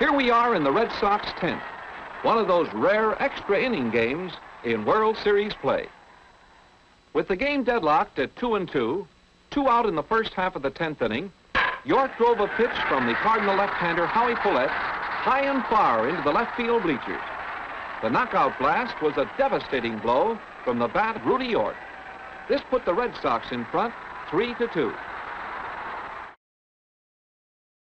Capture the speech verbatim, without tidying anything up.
Here we are in the Red Sox tenth, one of those rare extra inning games in World Series play. With the game deadlocked at two and two, two out in the first half of the tenth inning, York drove a pitch from the Cardinal left-hander Howie Pullet high and far into the left field bleachers. The knockout blast was a devastating blow from the bat Rudy York. This put the Red Sox in front, three to two.